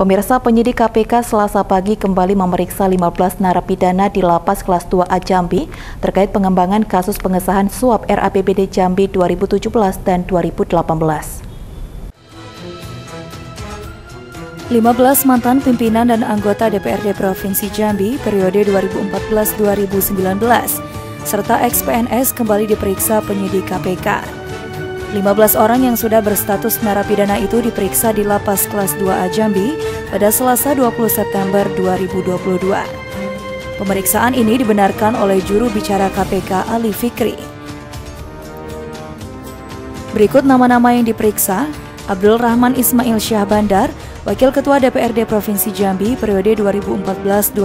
Pemirsa, penyidik KPK Selasa pagi kembali memeriksa 15 narapidana di Lapas kelas 2A Jambi terkait pengembangan kasus pengesahan suap RAPBD Jambi 2017 dan 2018. 15 mantan pimpinan dan anggota DPRD Provinsi Jambi periode 2014-2019 serta ex-PNS kembali diperiksa penyidik KPK. 15 orang yang sudah berstatus narapidana itu diperiksa di Lapas kelas 2A Jambi pada Selasa 20 September 2022. Pemeriksaan ini dibenarkan oleh juru bicara KPK Ali Fikri. Berikut nama-nama yang diperiksa: Abdul Rahman Ismail Syah Bandar, Wakil Ketua DPRD Provinsi Jambi periode 2014-2019.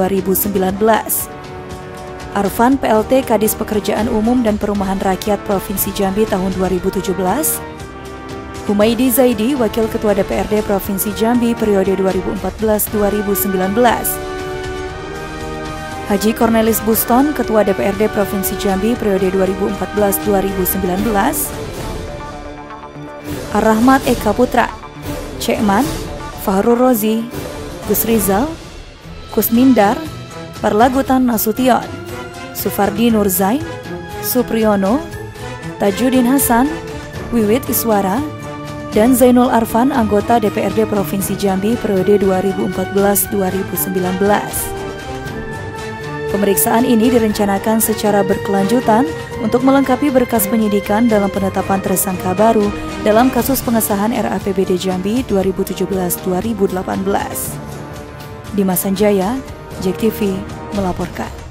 Arfan, PLT Kadis Pekerjaan Umum dan Perumahan Rakyat Provinsi Jambi tahun 2017. Humaydi Zaidi, Wakil Ketua DPRD Provinsi Jambi periode 2014-2019. Haji Cornelis Buston, Ketua DPRD Provinsi Jambi periode 2014-2019. Ar-Rahmat Eka Putra, Cekman, Fahrul Rozi, Gus Rizal, Kusmindar, Parlagutan Nasution, Sufardi Nur Zain, Supriyono, Tajudin Hasan, Wiwit Iswara, dan Zainul Arfan, anggota DPRD Provinsi Jambi periode 2014-2019. Pemeriksaan ini direncanakan secara berkelanjutan untuk melengkapi berkas penyidikan dalam penetapan tersangka baru dalam kasus pengesahan RAPBD Jambi 2017-2018. Dimas Anjaya, JEK TV melaporkan.